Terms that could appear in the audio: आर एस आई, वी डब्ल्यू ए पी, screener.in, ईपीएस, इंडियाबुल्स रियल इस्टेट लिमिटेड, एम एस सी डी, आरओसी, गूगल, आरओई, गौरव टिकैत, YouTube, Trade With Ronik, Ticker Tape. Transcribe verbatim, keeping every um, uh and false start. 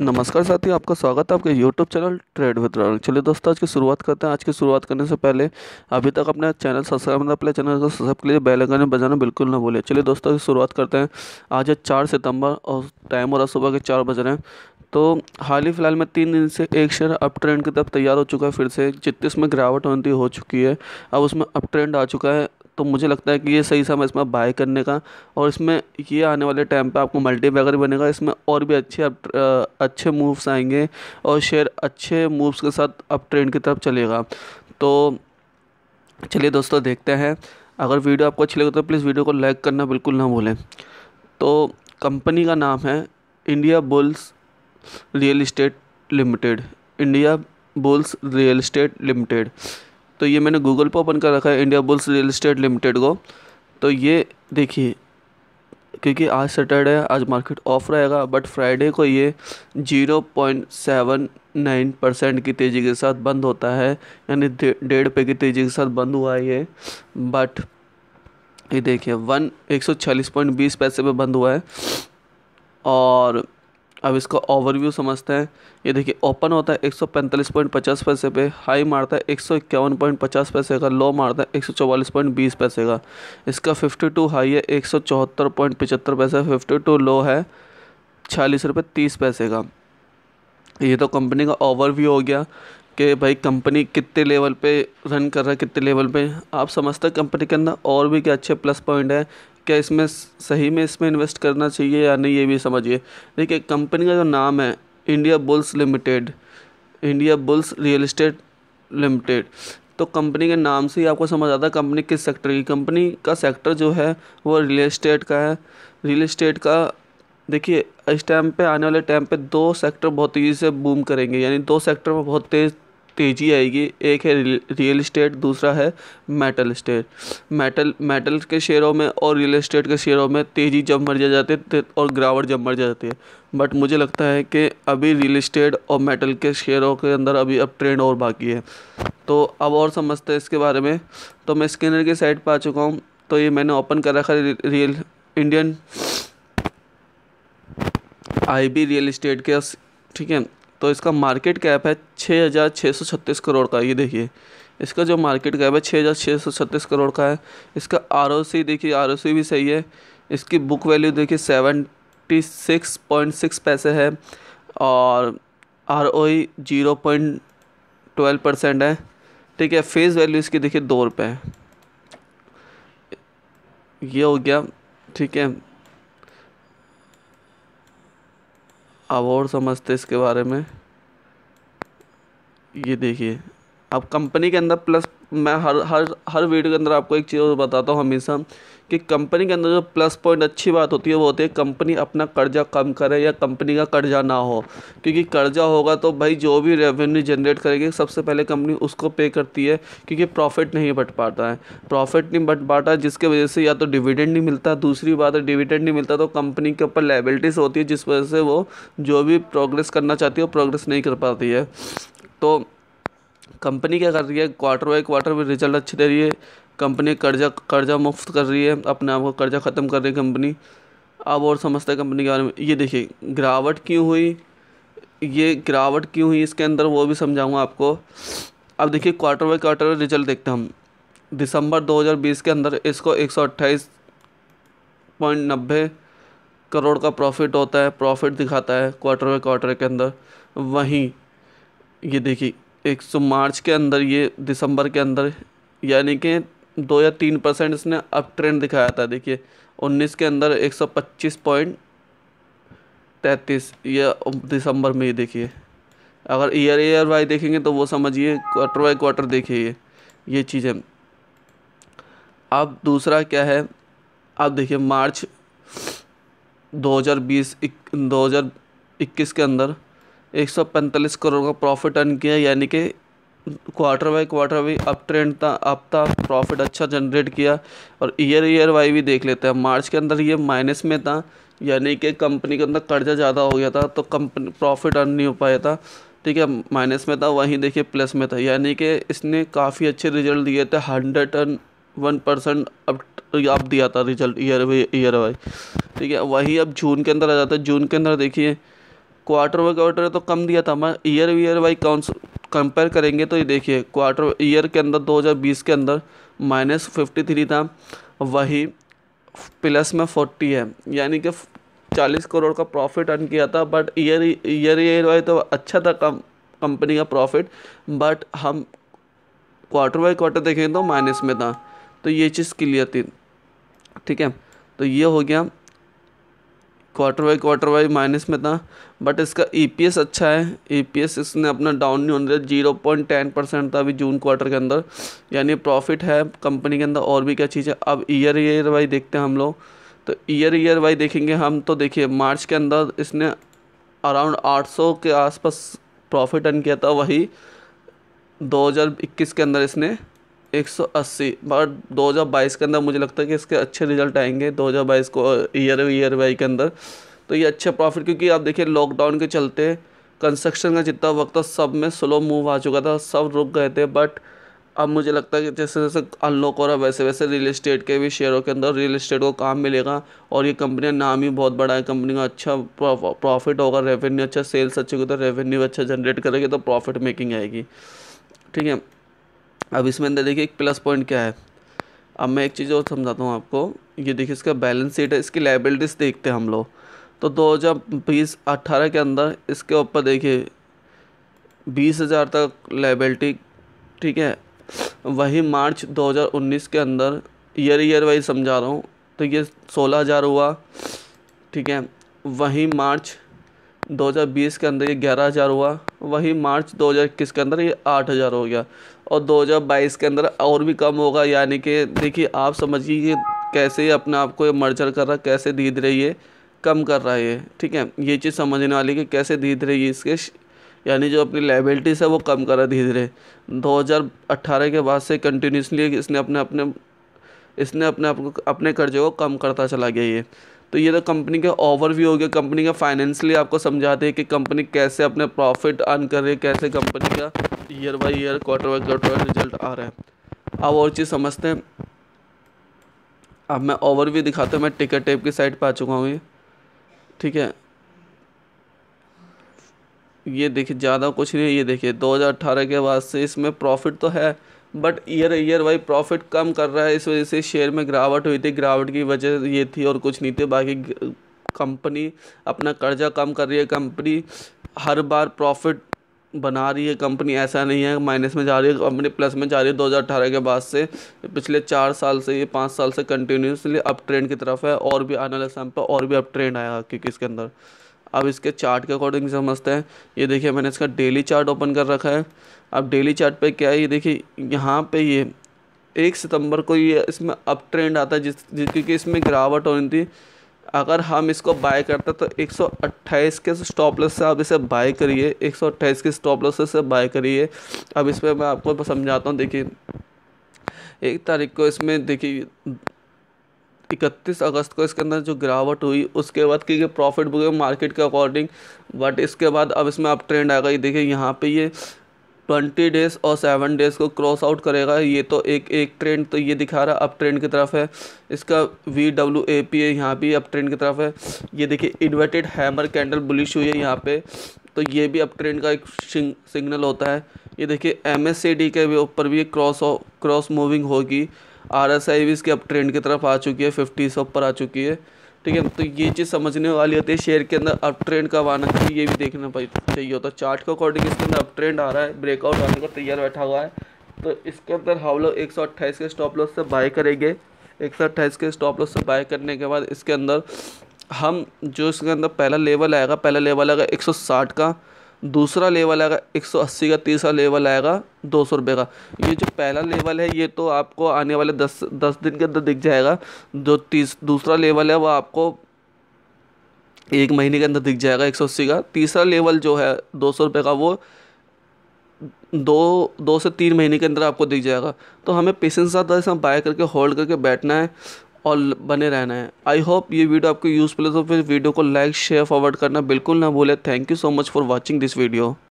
नमस्कार साथियों, आपका स्वागत है आपके YouTube channel trade with Ronik. चलिए दोस्तों, आज की शुरुआत करते हैं। आज की शुरुआत करने से पहले अभी तक अपना चैनल सब्सक्राइब मतलब अपने चैनल को सब्सक्राइब के लिए बेल आइकन बजाना बिल्कुल ना भूलिए। चलिए दोस्तों, की शुरुआत करते हैं। आज है चार सितंबर और टाइम हो रहा सुबह के चार बज रहे हैं। तो हाल ही फिलहाल में तीन दिन से एक शेयर अप ट्रेंड की तरफ तैयार हो चुका है। फिर से जितने में गिरावट होती हो चुकी है, अब उसमें अप ट्रेंड आ चुका है। तो मुझे लगता है कि ये सही समय इसमें बाय करने का, और इसमें ये आने वाले टाइम पे आपको मल्टी बैगर बनेगा। इसमें और भी अच्छे अच्छे मूव्स आएंगे और शेयर अच्छे मूव्स के साथ अप ट्रेंड की तरफ चलेगा। तो चलिए दोस्तों देखते हैं। अगर वीडियो आपको अच्छी लगे तो प्लीज़ वीडियो को लाइक करना बिल्कुल ना भूलें। तो कंपनी का नाम है इंडियाबुल्स रियल इस्टेट लिमिटेड। इंडियाबुल्स रियल इस्टेट लिमिटेड, तो ये मैंने गूगल पर ओपन कर रखा है इंडियाबुल्स रियल इस्टेट लिमिटेड को। तो ये देखिए, क्योंकि आज सैटरडे है, आज मार्केट ऑफ रहेगा, बट फ्राइडे को ये zero point seven nine percent की तेज़ी के साथ बंद होता है, यानी डेढ़ पे की तेज़ी के साथ बंद हुआ ये। बट ये देखिए वन एक सौ छियालीस पॉइंट बीस पैसे पर बंद हुआ है। और अब इसका ओवरव्यू समझते हैं। ये देखिए ओपन होता है एक सौ पैंतालीस पॉइंट पचास पैसे पे, हाई मारता है एक सौ इक्यावन पॉइंट पचास पैसे का, लो मारता है एक सौ चौवालीस पॉइंट बीस पैसे का। इसका बावन हाई है एक सौ चौहत्तर पॉइंट पचहत्तर पैसे, बावन लो है छियालीस रुपये तीस पैसे का। ये तो कंपनी का ओवरव्यू हो गया कि भाई कंपनी कितने लेवल पे रन कर रहा है, कितने लेवल पे। आप समझते हैं कंपनी के अंदर और भी क्या अच्छे प्लस पॉइंट है, क्या इसमें सही में इसमें इन्वेस्ट करना चाहिए या नहीं, ये भी समझिए। देखिए कंपनी का जो नाम है Indiabulls limited, इंडियाबुल्स रियल इस्टेट लिमिटेड, तो कंपनी के नाम से ही आपको समझ आता है कंपनी किस सेक्टर की। कंपनी का सेक्टर जो है वो रियल इस्टेट का है। रियल इस्टेट का देखिए इस टाइम पे आने वाले टाइम पे दो सेक्टर बहुत तेज़ी से बूम करेंगे, यानी दो सेक्टर में बहुत तेज़ तेज़ी आएगी। एक है रियल इस्टेट, दूसरा है मेटल इस्टेट। मेटल मेटल के शेयरों में और रियल इस्टेट के शेयरों में तेज़ी जब मर जा जाती है और गिरावट जब मर जाती है। बट मुझे लगता है कि अभी रियल इस्टेट और मेटल के शेयरों के अंदर अभी अब ट्रेंड और बाकी है। तो अब और समझते हैं इसके बारे में। तो मैं स्कैनर की साइड पर आ चुका हूँ। तो ये मैंने ओपन कर रखा है real Indian I B real estate के, ठीक है। तो इसका मार्केट कैप है छः हज़ार छः सौ छत्तीस करोड़ का। ये देखिए इसका जो मार्केट कैप है छः हज़ार छः सौ छत्तीस करोड़ का है। इसका आरओसी देखिए, आरओसी भी सही है। इसकी बुक वैल्यू देखिए छिहत्तर पॉइंट छह पैसे है और आरओई zero point one two percent है, ठीक है। फेस वैल्यू इसकी देखिए दो रुपये है, ये हो गया, ठीक है। अब और समझते इसके बारे में। ये देखिए अब कंपनी के अंदर प्लस, मैं हर हर हर वीडियो के अंदर आपको एक चीज़ बताता हूँ हमेशा कि कंपनी के अंदर जो प्लस पॉइंट अच्छी बात होती है वो होती है कंपनी अपना कर्जा कम करे या कंपनी का कर्जा ना हो। क्योंकि कर्जा होगा तो भाई जो भी रेवेन्यू जनरेट करेगी सबसे पहले कंपनी उसको पे करती है, क्योंकि प्रॉफिट नहीं बट पाता है। प्रॉफिट नहीं बट पाता जिसके वजह से या तो डिविडेंड नहीं मिलता, दूसरी बात है डिविडेंड नहीं मिलता तो कंपनी के ऊपर लायबिलिटीज़ होती है, जिस वजह से वो जो भी प्रोग्रेस करना चाहती है वो प्रोग्रेस नहीं कर पाती है। तो कंपनी क्या कर रही है, क्वार्टर बाई क्वार्टर भी रिजल्ट अच्छे दे रही है। कंपनी कर्जा कर्जा मुफ्त कर रही है, अपने आप को कर्जा ख़त्म कर रही है कंपनी। अब और समझते हैं कंपनी के बारे में। ये देखिए गिरावट क्यों हुई, ये गिरावट क्यों हुई इसके अंदर वो भी समझाऊंगा आपको। अब देखिए क्वार्टर बाई क्वार्टर रिजल्ट देखते हैं हम। दिसंबर दो हज़ार बीस के अंदर इसको एक सौ अट्ठाईस पॉइंट नब्बे करोड़ का प्रॉफिट होता है, प्रॉफिट दिखाता है क्वार्टर बाई क्वार्टर के अंदर। वहीं ये देखिए एक सौ मार्च के अंदर, ये दिसंबर के अंदर, यानी कि दो या तीन परसेंट इसने अप ट्रेंड दिखाया था। देखिए उन्नीस के अंदर एक सौ पच्चीस पॉइंट तैंतीस, यह दिसंबर में। ये देखिए अगर ईयर ईयर वाई देखेंगे तो वो समझिए, क्वार्टर बाई क्वार्टर देखिए ये ये चीज़ें। अब दूसरा क्या है, अब देखिए मार्च दो हज़ार बीस दो हज़ार इक्कीस के अंदर एक सौ पैंतालीस करोड़ का प्रॉफिट अर्न किया, यानी कि क्वार्टर बाई क्वार्टर भी अप ट्रेंड था, अप था, प्रॉफिट अच्छा जनरेट किया। और ईयर ईयर वाई भी देख लेते हैं। मार्च के अंदर ये माइनस में था, यानी कि कंपनी के अंदर कर्जा ज़्यादा हो गया था तो कंपनी प्रॉफिट अर्न नहीं हो पाया था, ठीक है, माइनस में था। वहीं देखिए प्लस में था, यानी कि इसने काफ़ी अच्छे रिजल्ट दिए थे, hundred and one percent up up दिया था रिजल्ट ईयर ईयर वाई, ठीक है। वहीं अब जून के अंदर आ जाता है। जून के अंदर देखिए क्वार्टर बाई क्वार्टर तो कम दिया था, मैं ईयर ईयर बाई कंपेयर करेंगे तो ये देखिए क्वार्टर ईयर के अंदर दो हज़ार बीस के अंदर माइनस फिफ्टी थ्री था, वही प्लस में फोर्टी है, यानी कि चालीस करोड़ का प्रॉफिट अर्न किया था। But year year year wise तो अच्छा था कम कंपनी का प्रॉफिट, बट हम क्वार्टर बाई क्वार्टर देखें तो माइनस में था। तो ये चीज़ क्लियर थी, ठीक है। तो ये हो गया quarter by quarter wise minus में था, बट इसका ईपीएस अच्छा है। ईपीएस इसने अपना डाउन नहीं होने दिया, जीरो पॉइंट टेन परसेंट था अभी जून क्वार्टर के अंदर, यानी प्रॉफिट है कंपनी के अंदर। और भी क्या चीज़ है, अब ईयर ईयर वाइज देखते हैं हम लोग। तो ईयर ईयर वाइज देखेंगे हम तो देखिए मार्च के अंदर इसने अराउंड आठ सौ के आसपास प्रॉफिट अर्न किया था, वही दो हज़ार इक्कीस के अंदर इसने एक सौ अस्सी, बट दो हज़ार बाईस के अंदर मुझे लगता है कि इसके अच्छे रिजल्ट आएंगे दो हज़ार बाईस को ईयर ईयर वाई के अंदर। तो ये अच्छा प्रॉफिट, क्योंकि आप देखिए लॉकडाउन के चलते कंस्ट्रक्शन का जितना वक्त था सब में स्लो मूव आ चुका था, सब रुक गए थे। बट अब मुझे लगता है कि जैसे जैसे अनलॉक हो रहा है वैसे वैसे रियल इस्टेट के भी शेयरों के अंदर रियल इस्टेट को काम मिलेगा। और ये कंपनी का नाम ही बहुत बड़ा है, कंपनी का अच्छा प्रॉफिट होगा, रेवेन्यू अच्छा, सेल्स अच्छे होगी तो रेवेन्यू अच्छा जनरेट करेगी तो प्रॉफिट मेकिंग आएगी, ठीक है। अब इसमें अंदर देखिए एक प्लस पॉइंट क्या है, अब मैं एक चीज़ और समझाता हूँ आपको। ये देखिए इसका बैलेंस शीट है, इसकी लायबिलिटीज़ देखते हैं हम लोग। तो दो हज़ार बीस अट्ठारह के अंदर इसके ऊपर देखिए बीस हज़ार तक लायबिलिटी, ठीक है। वही मार्च दो हज़ार उन्नीस के अंदर ईयर ईयर वाइज समझा रहा हूँ, तो ये सोलह हज़ार हुआ, ठीक है। वही मार्च दो हज़ार बीस के अंदर ये ग्यारह हज़ार हुआ, वही मार्च दो हज़ार इक्कीस के अंदर ये आठ हज़ार हो गया, और दो हज़ार बाईस के अंदर और भी कम होगा। यानी कि देखिए आप समझिए कैसे अपने आप को ये मर्जर कर रहा, कैसे धीरे धीरे ये कम कर रहा है ये, ठीक है। ये चीज़ समझने वाली कि कैसे धीरे धीरे ये इसके यानी जो अपनी लायबिलिटीज़ है वो कम कर रहा है धीरे धीरे। दो हज़ार अट्ठारह के बाद से कंटिन्यूसली इसने अपने अपने इसने अपने आप को अपने कर्जे को कम करता चला गया ये। तो ये तो कंपनी का ओवरव्यू हो गया, कंपनी का फाइनेंशियली आपको समझाते हैं कि कंपनी कैसे अपने प्रॉफिट अर्न कर रही है, कैसे कंपनी का year by year quarter by quarter result आ रहा है। अब और चीज़ समझते हैं, अब मैं ओवरव्यू दिखाता हूँ। मैं टिकर टेप की साइड पर आ चुका हूँ ये, ठीक है। ये देखिए ज़्यादा कुछ नहीं है, ये देखिए दो हज़ार अट्ठारह के बाद से इसमें प्रॉफिट तो है but year year wise profit कम कर रहा है। इस वजह से शेयर में गिरावट हुई थी, गिरावट की वजह ये थी और कुछ नहीं थी। बाकी कंपनी अपना कर्जा कम कर रही है, कंपनी हर बार प्रॉफिट बना रही है, कंपनी ऐसा नहीं है माइनस में जा रही है, कंपनी प्लस में जा रही है। दो हज़ार अट्ठारह के बाद से पिछले चार साल से ये पाँच साल से कंटिन्यूसली अप ट्रेंड की तरफ है, और भी आने वाले समय पर और भी अप ट्रेंड आएगा क्योंकि इसके अंदर। अब इसके चार्ट के अकॉर्डिंग समझते हैं। ये देखिए मैंने इसका डेली चार्ट ओपन कर रखा है। अब डेली चार्ट पे क्या है, ये देखिए यहाँ पे ये एक सितंबर को ये इसमें अप ट्रेंड आता है, जिस क्योंकि इसमें गिरावट होनी थी। अगर हम इसको बाय करते तो एक सौ अट्ठाईस के स्टॉप लॉस से आप इसे बाय करिए, एक सौ अट्ठाईस के स्टॉप लॉस से बाय करिए। अब इस पर मैं आपको समझाता हूँ। देखिए एक तारीख को इसमें देखिए इकतीस अगस्त को इसके अंदर जो गिरावट हुई, उसके बाद क्योंकि प्रॉफिट बुक मार्केट के अकॉर्डिंग, बट इसके बाद अब इसमें अप ट्रेंड आएगा। ये देखिए यहाँ पे ये ट्वेंटी डेज़ और सेवन डेज़ को क्रॉस आउट करेगा। ये तो एक एक ट्रेंड तो ये दिखा रहा है अप ट्रेंड की तरफ है, इसका वी डब्ल्यू ए पी है यहाँ भी अप ट्रेंड की तरफ है। ये देखिए इन्वर्टेड हैमर कैंडल बुलिश हुई है यहाँ पे, तो ये भी अप ट्रेंड का एक सिग्नल होता है। ये देखिए एम एस सी डी के ऊपर भी क्रॉस क्रॉस मूविंग होगी, आर एस आई भी इसके अप ट्रेंड की तरफ आ चुकी है, फिफ्टी से ऊपर आ चुकी है, ठीक है। तो ये चीज़ समझने वाली होती है शेयर के अंदर अप ट्रेंड कब आना चाहिए, ये भी देखना चाहिए होता है। चार्ट के अकॉर्डिंग इसके अंदर अप ट्रेंड आ रहा है, ब्रेकआउट आने को तैयार बैठा हुआ है। तो इसके अंदर हम लोग एक सौ अट्ठाईस के स्टॉप लॉस से बाय करेंगे। एक सौ अट्ठाईस के स्टॉप लॉस से बाय करने के बाद इसके अंदर हम जो इसके अंदर पहला लेवल आएगा, पहला लेवल आएगा एक सौ साठ का, दूसरा लेवल आएगा एक सौ अस्सी का, तीसरा लेवल आएगा दो सौ रुपये का। ये जो पहला लेवल है ये तो आपको आने वाले दस दस दिन के अंदर दिख जाएगा, जो तीस दूसरा लेवल है वो आपको एक महीने के अंदर दिख जाएगा एक सौ अस्सी का। तीसरा लेवल जो है दो सौ रुपये का वो दो दो से तीन महीने के अंदर आपको दिख जाएगा। तो हमें पेशेंस के साथ इसमें बाय करके होल्ड करके बैठना है और बने रहना है। आई होप ये वीडियो आपको यूज़फुल है, तो फिर वीडियो को लाइक शेयर फॉरवर्ड करना बिल्कुल ना भूलें। Thank you so much for watching this video.